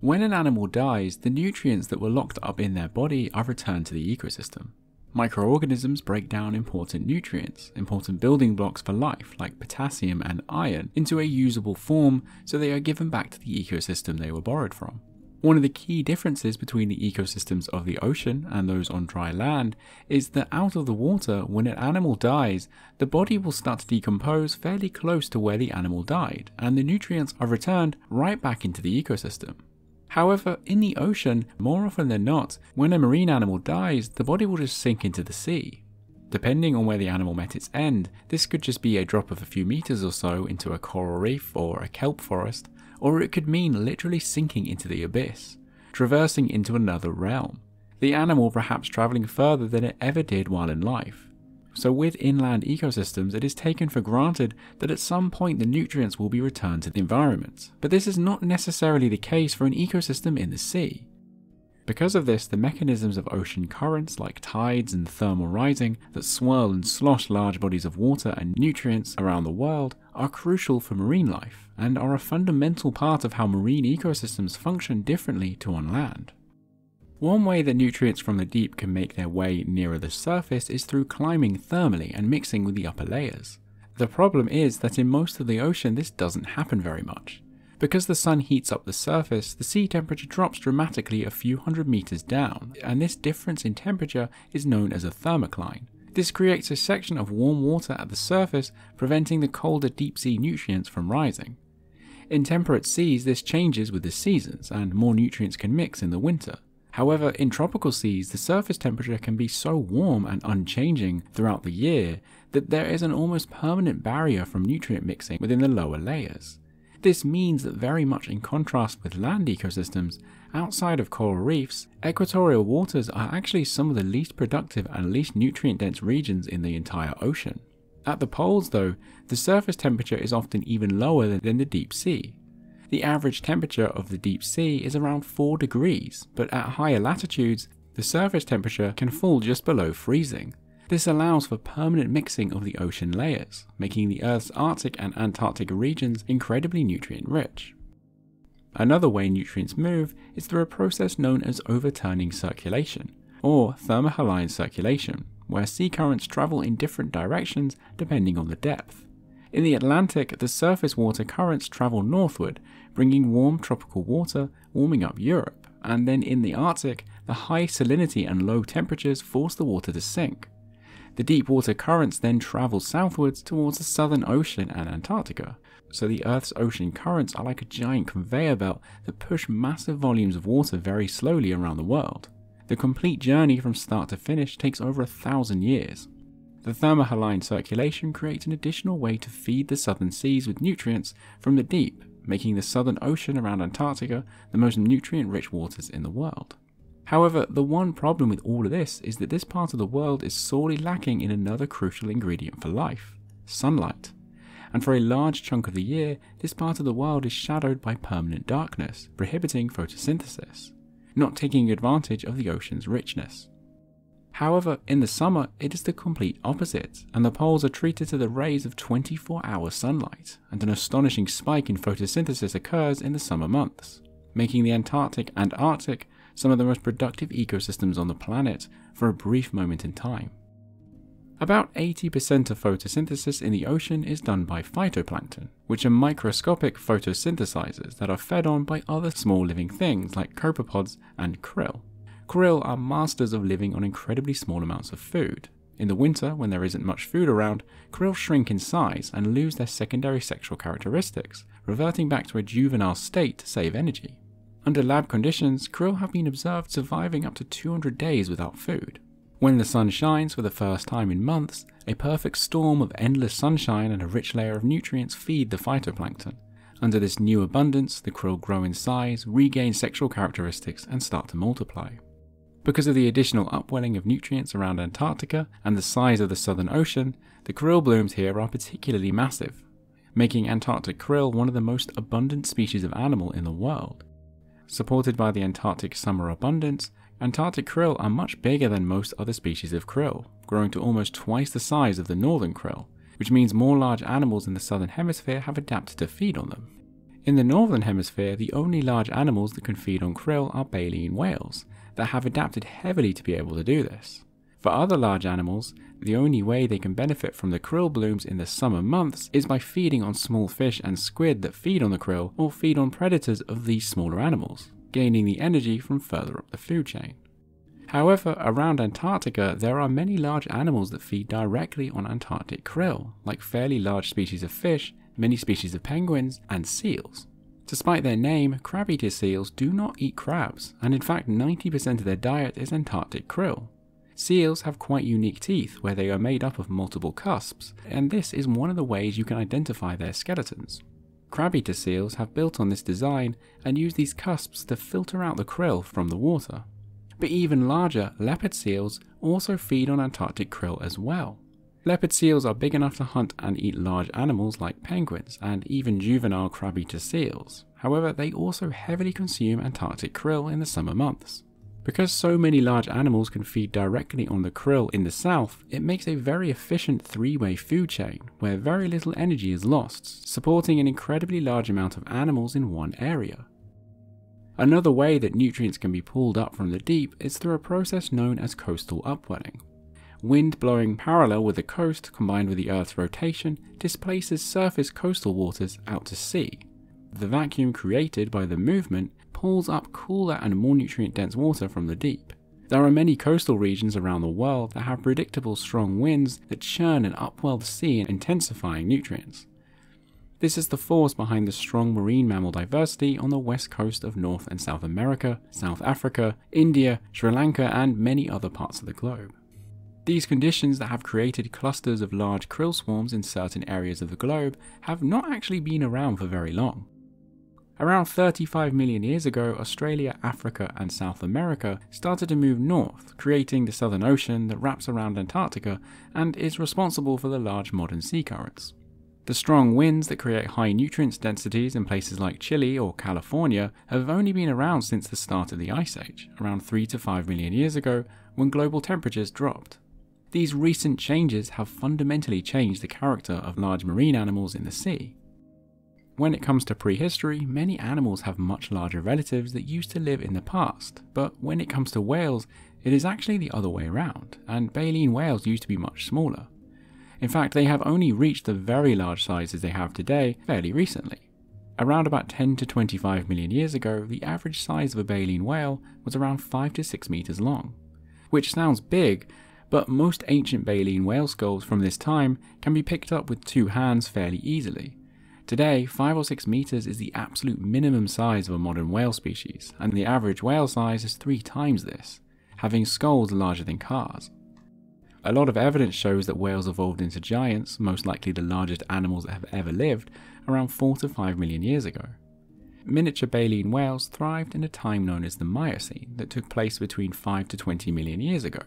When an animal dies, the nutrients that were locked up in their body are returned to the ecosystem. Microorganisms break down important nutrients, important building blocks for life like potassium and iron, into a usable form, so they are given back to the ecosystem they were borrowed from. One of the key differences between the ecosystems of the ocean and those on dry land is that out of the water, when an animal dies, the body will start to decompose fairly close to where the animal died, and the nutrients are returned right back into the ecosystem. However, in the ocean, more often than not, when a marine animal dies, the body will just sink into the sea. Depending on where the animal met its end, this could just be a drop of a few meters or so into a coral reef or a kelp forest, or it could mean literally sinking into the abyss, traversing into another realm, the animal perhaps traveling further than it ever did while in life. So with inland ecosystems, it is taken for granted that at some point the nutrients will be returned to the environment, but this is not necessarily the case for an ecosystem in the sea. Because of this, the mechanisms of ocean currents like tides and thermal rising that swirl and slosh large bodies of water and nutrients around the world are crucial for marine life, and are a fundamental part of how marine ecosystems function differently to on land. One way that nutrients from the deep can make their way nearer the surface is through climbing thermally and mixing with the upper layers. The problem is that in most of the ocean this doesn't happen very much. Because the sun heats up the surface, the sea temperature drops dramatically a few hundred meters down, and this difference in temperature is known as a thermocline. This creates a section of warm water at the surface, preventing the colder deep sea nutrients from rising. In temperate seas, this changes with the seasons, and more nutrients can mix in the winter. However, in tropical seas, the surface temperature can be so warm and unchanging throughout the year that there is an almost permanent barrier from nutrient mixing within the lower layers. This means that, very much in contrast with land ecosystems, outside of coral reefs, equatorial waters are actually some of the least productive and least nutrient-dense regions in the entire ocean. At the poles though, the surface temperature is often even lower than the deep sea. The average temperature of the deep sea is around 4 degrees, but at higher latitudes, the surface temperature can fall just below freezing. This allows for permanent mixing of the ocean layers, making the Earth's Arctic and Antarctic regions incredibly nutrient-rich. Another way nutrients move is through a process known as overturning circulation, or thermohaline circulation, where sea currents travel in different directions depending on the depth. In the Atlantic, the surface water currents travel northward, bringing warm tropical water, warming up Europe, and then in the Arctic, the high salinity and low temperatures force the water to sink. The deep water currents then travel southwards towards the Southern Ocean and Antarctica. So the Earth's ocean currents are like a giant conveyor belt that push massive volumes of water very slowly around the world. The complete journey from start to finish takes over 1,000 years. The thermohaline circulation creates an additional way to feed the southern seas with nutrients from the deep, making the Southern Ocean around Antarctica the most nutrient-rich waters in the world. However, the one problem with all of this is that this part of the world is sorely lacking in another crucial ingredient for life: sunlight. And for a large chunk of the year, this part of the world is shadowed by permanent darkness, prohibiting photosynthesis, not taking advantage of the ocean's richness. However, in the summer, it is the complete opposite, and the poles are treated to the rays of 24-hour sunlight, and an astonishing spike in photosynthesis occurs in the summer months, making the Antarctic and Arctic some of the most productive ecosystems on the planet for a brief moment in time. About 80% of photosynthesis in the ocean is done by phytoplankton, which are microscopic photosynthesizers that are fed on by other small living things like copepods and krill. Krill are masters of living on incredibly small amounts of food. In the winter, when there isn't much food around, krill shrink in size and lose their secondary sexual characteristics, reverting back to a juvenile state to save energy. Under lab conditions, krill have been observed surviving up to 200 days without food. When the sun shines for the first time in months, a perfect storm of endless sunshine and a rich layer of nutrients feed the phytoplankton. Under this new abundance, the krill grow in size, regain sexual characteristics, and start to multiply. Because of the additional upwelling of nutrients around Antarctica and the size of the Southern Ocean, the krill blooms here are particularly massive, making Antarctic krill one of the most abundant species of animal in the world. Supported by the Antarctic summer abundance, Antarctic krill are much bigger than most other species of krill, growing to almost twice the size of the northern krill, which means more large animals in the southern hemisphere have adapted to feed on them. In the northern hemisphere, the only large animals that can feed on krill are baleen whales, that have adapted heavily to be able to do this. For other large animals, the only way they can benefit from the krill blooms in the summer months is by feeding on small fish and squid that feed on the krill or feed on predators of these smaller animals, gaining the energy from further up the food chain. However, around Antarctica, there are many large animals that feed directly on Antarctic krill, like fairly large species of fish, many species of penguins, and seals. Despite their name, crab-eater seals do not eat crabs, and in fact 90% of their diet is Antarctic krill. Seals have quite unique teeth where they are made up of multiple cusps, and this is one of the ways you can identify their skeletons. Crab-eater seals have built on this design and use these cusps to filter out the krill from the water. But even larger, leopard seals also feed on Antarctic krill as well. Leopard seals are big enough to hunt and eat large animals like penguins and even juvenile crab-eater seals. However, they also heavily consume Antarctic krill in the summer months. Because so many large animals can feed directly on the krill in the south, it makes a very efficient three-way food chain where very little energy is lost, supporting an incredibly large amount of animals in one area. Another way that nutrients can be pulled up from the deep is through a process known as coastal upwelling. Wind blowing parallel with the coast combined with the Earth's rotation displaces surface coastal waters out to sea. The vacuum created by the movement pulls up cooler and more nutrient-dense water from the deep. There are many coastal regions around the world that have predictable strong winds that churn and upwell the sea, intensifying nutrients. This is the force behind the strong marine mammal diversity on the west coast of North and South America, South Africa, India, Sri Lanka, and many other parts of the globe. These conditions that have created clusters of large krill swarms in certain areas of the globe have not actually been around for very long. Around 35 million years ago, Australia, Africa, and South America started to move north, creating the Southern Ocean that wraps around Antarctica and is responsible for the large modern sea currents. The strong winds that create high nutrient densities in places like Chile or California have only been around since the start of the Ice Age, around 3 to 5 million years ago, when global temperatures dropped. These recent changes have fundamentally changed the character of large marine animals in the sea. When it comes to prehistory, many animals have much larger relatives that used to live in the past, but when it comes to whales, it is actually the other way around, and baleen whales used to be much smaller. In fact, they have only reached the very large sizes they have today fairly recently. Around about 10 to 25 million years ago, the average size of a baleen whale was around 5 to 6 meters long. Which sounds big, but most ancient baleen whale skulls from this time can be picked up with two hands fairly easily. Today, 5 or 6 meters is the absolute minimum size of a modern whale species, and the average whale size is 3 times this, having skulls larger than cars. A lot of evidence shows that whales evolved into giants, most likely the largest animals that have ever lived, around 4 to 5 million years ago. Miniature baleen whales thrived in a time known as the Miocene that took place between 5 to 20 million years ago.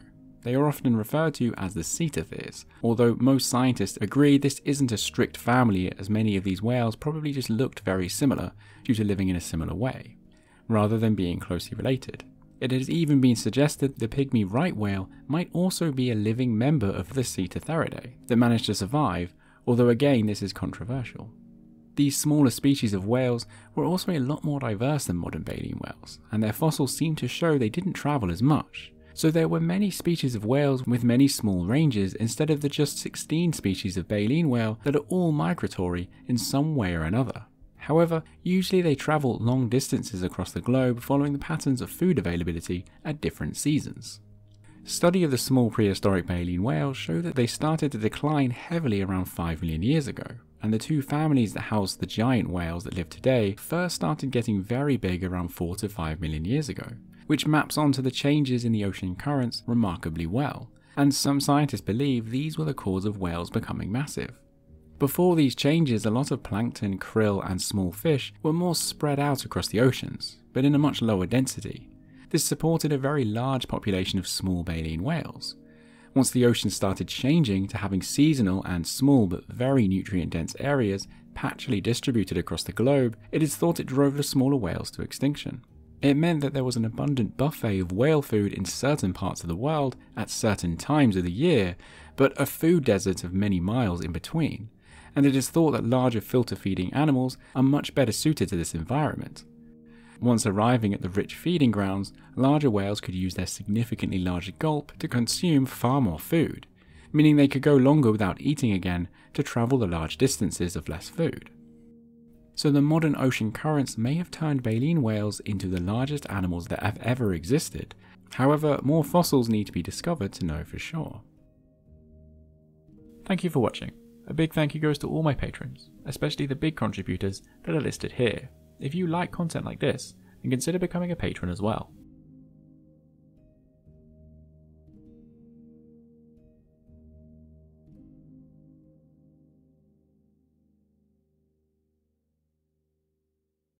They are often referred to as the cetaceans, although most scientists agree this isn't a strict family, as many of these whales probably just looked very similar due to living in a similar way, rather than being closely related. It has even been suggested the pygmy right whale might also be a living member of the Cetatheridae that managed to survive, although again this is controversial. These smaller species of whales were also a lot more diverse than modern baleen whales, and their fossils seem to show they didn't travel as much, so there were many species of whales with many small ranges instead of the just 16 species of baleen whale that are all migratory in some way or another. However, usually they travel long distances across the globe following the patterns of food availability at different seasons. Study of the small prehistoric baleen whales show that they started to decline heavily around 5 million years ago, and the two families that house the giant whales that live today first started getting very big around 4 to 5 million years ago, which maps onto the changes in the ocean currents remarkably well, and some scientists believe these were the cause of whales becoming massive. Before these changes, a lot of plankton, krill, and small fish were more spread out across the oceans, but in a much lower density. This supported a very large population of small baleen whales. Once the ocean started changing to having seasonal and small but very nutrient-dense areas patchily distributed across the globe, it is thought it drove the smaller whales to extinction. It meant that there was an abundant buffet of whale food in certain parts of the world at certain times of the year, but a food desert of many miles in between. and it is thought that larger filter-feeding animals are much better suited to this environment. Once arriving at the rich feeding grounds, larger whales could use their significantly larger gulp to consume far more food, meaning they could go longer without eating again to travel the large distances of less food. So the modern ocean currents may have turned baleen whales into the largest animals that have ever existed. However, more fossils need to be discovered to know for sure. Thank you for watching. A big thank you goes to all my patrons, especially the big contributors that are listed here. If you like content like this, then consider becoming a patron as well.